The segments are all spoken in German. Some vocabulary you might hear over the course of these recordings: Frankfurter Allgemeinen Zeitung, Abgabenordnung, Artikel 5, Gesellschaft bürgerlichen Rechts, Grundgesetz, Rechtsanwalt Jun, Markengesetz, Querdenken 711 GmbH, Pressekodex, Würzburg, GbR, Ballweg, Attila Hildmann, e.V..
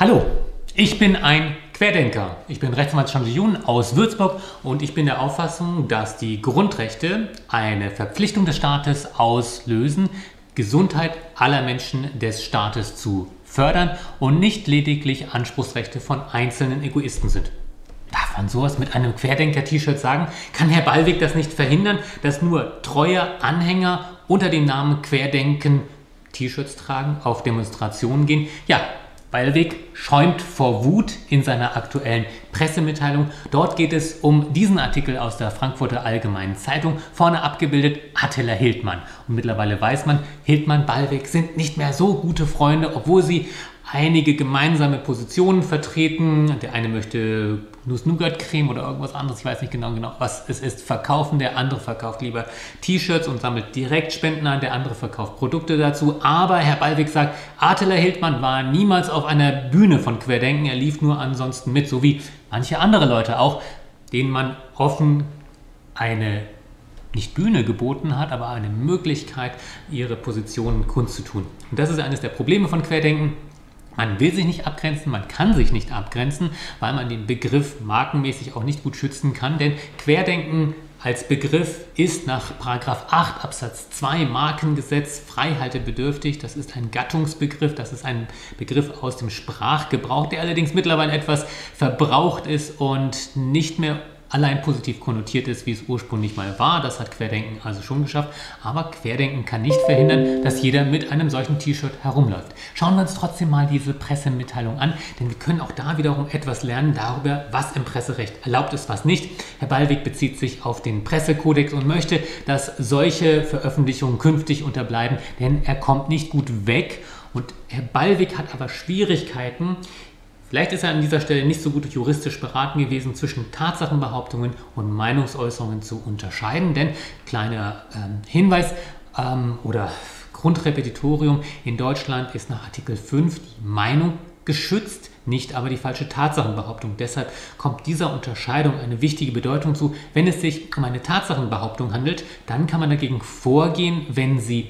Hallo, ich bin ein Querdenker. Ich bin Rechtsanwalt Jun aus Würzburg und ich bin der Auffassung, dass die Grundrechte eine Verpflichtung des Staates auslösen, Gesundheit aller Menschen des Staates zu fördern und nicht lediglich Anspruchsrechte von einzelnen Egoisten sind. Darf man sowas mit einem Querdenker-T-Shirt sagen? Kann Herr Ballweg das nicht verhindern, dass nur treue Anhänger unter dem Namen Querdenken T-Shirts tragen, auf Demonstrationen gehen? Ja, Ballweg schäumt vor Wut in seiner aktuellen Pressemitteilung. Dort geht es um diesen Artikel aus der Frankfurter Allgemeinen Zeitung, vorne abgebildet Attila Hildmann. Und mittlerweile weiß man, Hildmann, Ballweg sind nicht mehr so gute Freunde, obwohl sie einige gemeinsame Positionen vertreten. Der eine möchte Nuss-Nougat-Creme oder irgendwas anderes, ich weiß nicht genau, was es ist, verkaufen. Der andere verkauft lieber T-Shirts und sammelt Direktspenden an, der andere verkauft Produkte dazu. Aber Herr Ballweg sagt, Attila Hildmann war niemals auf einer Bühne von Querdenken, er lief nur ansonsten mit, so wie manche andere Leute auch, denen man offen eine, nicht Bühne geboten hat, aber eine Möglichkeit, ihre Positionen kundzutun. Und das ist eines der Probleme von Querdenken. Man will sich nicht abgrenzen, man kann sich nicht abgrenzen, weil man den Begriff markenmäßig auch nicht gut schützen kann, denn Querdenken als Begriff ist nach § 8 Absatz 2 Markengesetz freihaltebedürftig. Das ist ein Gattungsbegriff, das ist ein Begriff aus dem Sprachgebrauch, der allerdings mittlerweile etwas verbraucht ist und nicht mehr allein positiv konnotiert ist, wie es ursprünglich mal war. Das hat Querdenken also schon geschafft. Aber Querdenken kann nicht verhindern, dass jeder mit einem solchen T-Shirt herumläuft. Schauen wir uns trotzdem mal diese Pressemitteilung an, denn wir können auch da wiederum etwas lernen darüber, was im Presserecht erlaubt ist, was nicht. Herr Ballweg bezieht sich auf den Pressekodex und möchte, dass solche Veröffentlichungen künftig unterbleiben, denn er kommt nicht gut weg. Und Herr Ballweg hat aber Schwierigkeiten, vielleicht ist er an dieser Stelle nicht so gut juristisch beraten gewesen, zwischen Tatsachenbehauptungen und Meinungsäußerungen zu unterscheiden. Denn, kleiner Hinweis oder Grundrepetitorium, in Deutschland ist nach Artikel 5 die Meinung geschützt, nicht aber die falsche Tatsachenbehauptung. Deshalb kommt dieser Unterscheidung eine wichtige Bedeutung zu. Wenn es sich um eine Tatsachenbehauptung handelt, dann kann man dagegen vorgehen, wenn sie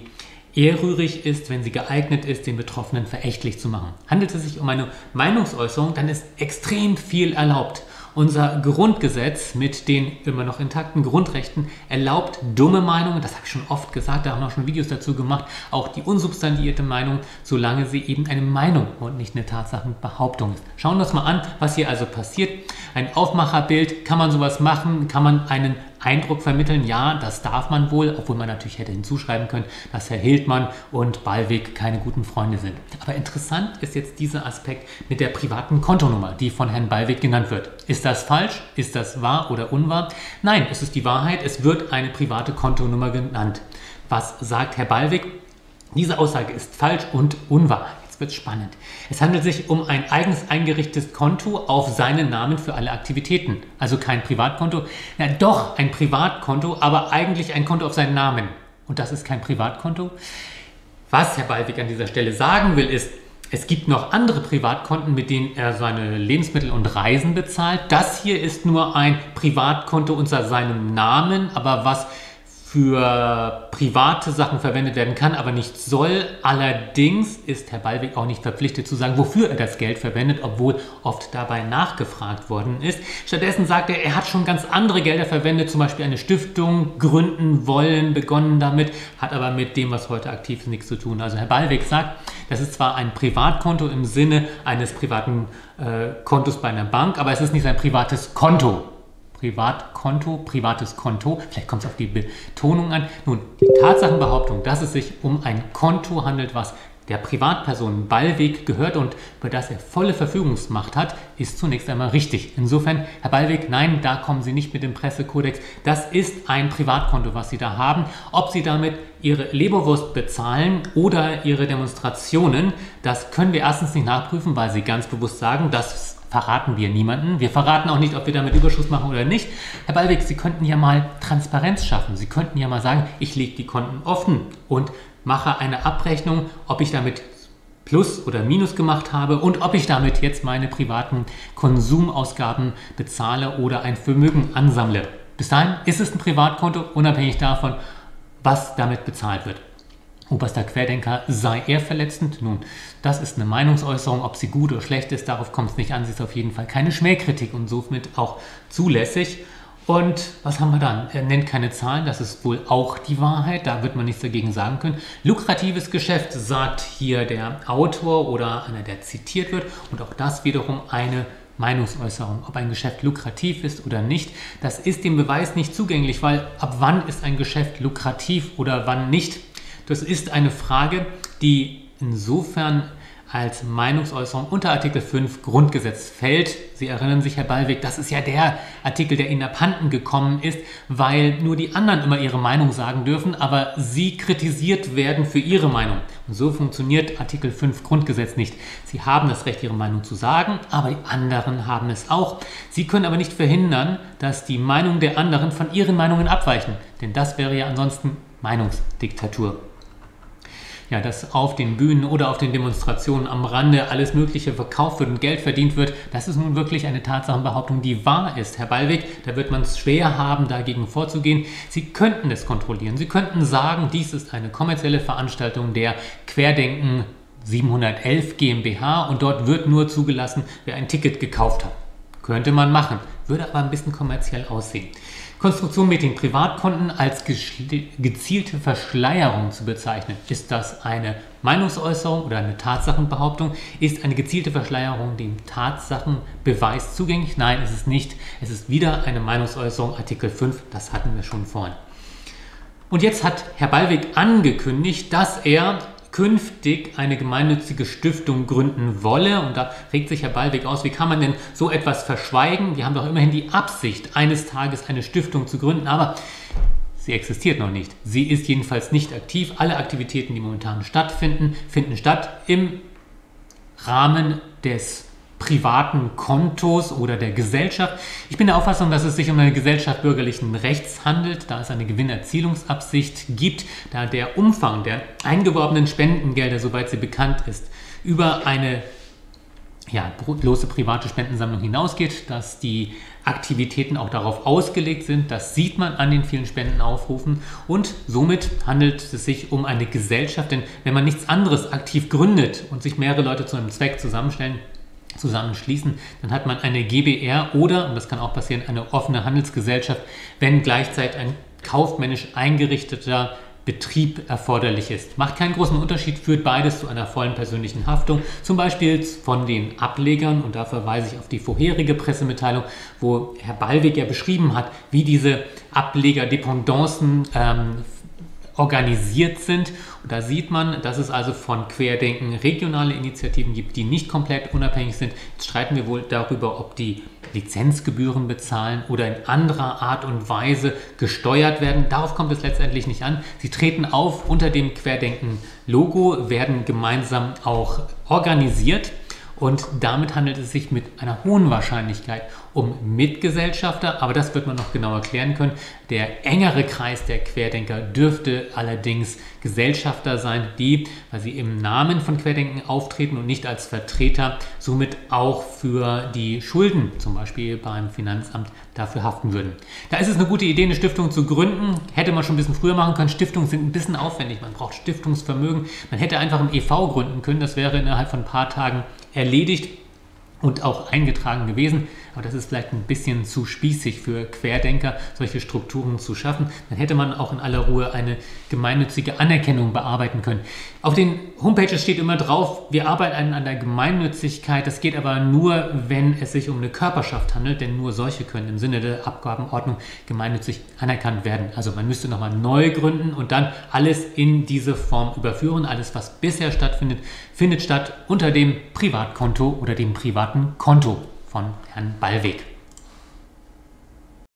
ehrrührig ist, wenn sie geeignet ist, den Betroffenen verächtlich zu machen. Handelt es sich um eine Meinungsäußerung, dann ist extrem viel erlaubt. Unser Grundgesetz mit den immer noch intakten Grundrechten erlaubt dumme Meinungen, das habe ich schon oft gesagt, da haben wir schon Videos dazu gemacht, auch die unsubstantiierte Meinung, solange sie eben eine Meinung und nicht eine Tatsachenbehauptung ist. Schauen wir uns mal an, was hier also passiert. Ein Aufmacherbild, kann man sowas machen, kann man einen Eindruck vermitteln, ja, das darf man wohl, obwohl man natürlich hätte hinzuschreiben können, dass Herr Hildmann und Ballweg keine guten Freunde sind. Aber interessant ist jetzt dieser Aspekt mit der privaten Kontonummer, die von Herrn Ballweg genannt wird. Ist das falsch? Ist das wahr oder unwahr? Nein, es ist die Wahrheit, es wird eine private Kontonummer genannt. Was sagt Herr Ballweg? Diese Aussage ist falsch und unwahr. Wird spannend. Es handelt sich um ein eigens eingerichtetes Konto auf seinen Namen für alle Aktivitäten. Also kein Privatkonto. Na doch, ein Privatkonto, aber eigentlich ein Konto auf seinen Namen. Und das ist kein Privatkonto. Was Herr Ballweg an dieser Stelle sagen will, ist, es gibt noch andere Privatkonten, mit denen er seine Lebensmittel und Reisen bezahlt. Das hier ist nur ein Privatkonto unter seinem Namen, aber was für private Sachen verwendet werden kann, aber nicht soll. Allerdings ist Herr Ballweg auch nicht verpflichtet zu sagen, wofür er das Geld verwendet, obwohl oft dabei nachgefragt worden ist. Stattdessen sagt er, er hat schon ganz andere Gelder verwendet, zum Beispiel eine Stiftung gründen wollen, begonnen damit, hat aber mit dem, was heute aktiv ist, nichts zu tun. Also Herr Ballweg sagt, das ist zwar ein Privatkonto im Sinne eines privaten Kontos bei einer Bank, aber es ist nicht sein privates Konto. Privatkonto, privates Konto, vielleicht kommt es auf die Betonung an. Nun, die Tatsachenbehauptung, dass es sich um ein Konto handelt, was der Privatperson Ballweg gehört und über das er volle Verfügungsmacht hat, ist zunächst einmal richtig. Insofern, Herr Ballweg, nein, da kommen Sie nicht mit dem Pressekodex. Das ist ein Privatkonto, was Sie da haben. Ob Sie damit Ihre Leberwurst bezahlen oder Ihre Demonstrationen, das können wir erstens nicht nachprüfen, weil Sie ganz bewusst sagen, dass verraten wir niemanden. Wir verraten auch nicht, ob wir damit Überschuss machen oder nicht. Herr Ballweg, Sie könnten ja mal Transparenz schaffen. Sie könnten ja mal sagen, ich lege die Konten offen und mache eine Abrechnung, ob ich damit Plus oder Minus gemacht habe und ob ich damit jetzt meine privaten Konsumausgaben bezahle oder ein Vermögen ansammle. Bis dahin ist es ein Privatkonto, unabhängig davon, was damit bezahlt wird. Oberster Querdenker, sei er verletzend? Nun, das ist eine Meinungsäußerung, ob sie gut oder schlecht ist, darauf kommt es nicht an, sie ist auf jeden Fall keine Schmähkritik und somit auch zulässig. Und was haben wir dann? Er nennt keine Zahlen, das ist wohl auch die Wahrheit, da wird man nichts dagegen sagen können. Lukratives Geschäft, sagt hier der Autor oder einer, der zitiert wird, und auch das wiederum eine Meinungsäußerung, ob ein Geschäft lukrativ ist oder nicht, das ist dem Beweis nicht zugänglich, weil ab wann ist ein Geschäft lukrativ oder wann nicht? Das ist eine Frage, die insofern als Meinungsäußerung unter Artikel 5 Grundgesetz fällt. Sie erinnern sich, Herr Ballweg, das ist ja der Artikel, der Ihnen abhanden gekommen ist, weil nur die anderen immer ihre Meinung sagen dürfen, aber Sie kritisiert werden für Ihre Meinung. Und so funktioniert Artikel 5 Grundgesetz nicht. Sie haben das Recht, Ihre Meinung zu sagen, aber die anderen haben es auch. Sie können aber nicht verhindern, dass die Meinung der anderen von Ihren Meinungen abweichen, denn das wäre ja ansonsten Meinungsdiktatur. Ja, dass auf den Bühnen oder auf den Demonstrationen am Rande alles Mögliche verkauft wird und Geld verdient wird, das ist nun wirklich eine Tatsachenbehauptung, die wahr ist, Herr Ballweg. Da wird man es schwer haben, dagegen vorzugehen. Sie könnten es kontrollieren. Sie könnten sagen, dies ist eine kommerzielle Veranstaltung der Querdenken 711 GmbH und dort wird nur zugelassen, wer ein Ticket gekauft hat. Könnte man machen, würde aber ein bisschen kommerziell aussehen. Konstruktion mit den Privatkonten als gezielte Verschleierung zu bezeichnen. Ist das eine Meinungsäußerung oder eine Tatsachenbehauptung? Ist eine gezielte Verschleierung dem Tatsachenbeweis zugänglich? Nein, es ist nicht. Es ist wieder eine Meinungsäußerung, Artikel 5, das hatten wir schon vorhin. Und jetzt hat Herr Ballweg angekündigt, dass er künftig eine gemeinnützige Stiftung gründen wolle. Und da regt sich Herr Ballweg aus, wie kann man denn so etwas verschweigen? Wir haben doch immerhin die Absicht, eines Tages eine Stiftung zu gründen, aber sie existiert noch nicht. Sie ist jedenfalls nicht aktiv. Alle Aktivitäten, die momentan stattfinden, finden statt im Rahmen des privaten Kontos oder der Gesellschaft. Ich bin der Auffassung, dass es sich um eine Gesellschaft bürgerlichen Rechts handelt, da es eine Gewinnerzielungsabsicht gibt, da der Umfang der eingeworbenen Spendengelder, soweit sie bekannt ist, über eine bloße private Spendensammlung hinausgeht, dass die Aktivitäten auch darauf ausgelegt sind. Das sieht man an den vielen Spendenaufrufen und somit handelt es sich um eine Gesellschaft, denn wenn man nichts anderes aktiv gründet und sich mehrere Leute zu einem Zweck zusammenschließen, dann hat man eine GbR oder, und das kann auch passieren, eine offene Handelsgesellschaft, wenn gleichzeitig ein kaufmännisch eingerichteter Betrieb erforderlich ist. Macht keinen großen Unterschied, führt beides zu einer vollen persönlichen Haftung, zum Beispiel von den Ablegern, und da verweise ich auf die vorherige Pressemitteilung, wo Herr Ballweg ja beschrieben hat, wie diese Ablegerdependancen organisiert sind. Und da sieht man, dass es also von Querdenken regionale Initiativen gibt, die nicht komplett unabhängig sind. Jetzt streiten wir wohl darüber, ob die Lizenzgebühren bezahlen oder in anderer Art und Weise gesteuert werden. Darauf kommt es letztendlich nicht an. Sie treten auf unter dem Querdenken-Logo, werden gemeinsam auch organisiert. Und damit handelt es sich mit einer hohen Wahrscheinlichkeit um Mitgesellschafter, aber das wird man noch genauer klären können. Der engere Kreis der Querdenker dürfte allerdings Gesellschafter sein, die, weil sie im Namen von Querdenken auftreten und nicht als Vertreter, somit auch für die Schulden, zum Beispiel beim Finanzamt, dafür haften würden. Da ist es eine gute Idee, eine Stiftung zu gründen. Hätte man schon ein bisschen früher machen können. Stiftungen sind ein bisschen aufwendig, man braucht Stiftungsvermögen. Man hätte einfach ein e.V. gründen können, das wäre innerhalb von ein paar Tagen erledigt und auch eingetragen gewesen. Aber das ist vielleicht ein bisschen zu spießig für Querdenker, solche Strukturen zu schaffen. Dann hätte man auch in aller Ruhe eine gemeinnützige Anerkennung bearbeiten können. Auf den Homepages steht immer drauf, wir arbeiten an der Gemeinnützigkeit. Das geht aber nur, wenn es sich um eine Körperschaft handelt, denn nur solche können im Sinne der Abgabenordnung gemeinnützig anerkannt werden. Also man müsste nochmal neu gründen und dann alles in diese Form überführen. Alles, was bisher stattfindet, findet statt unter dem Privatkonto oder dem privaten Konto von Herrn Ballweg.